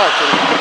обязательно.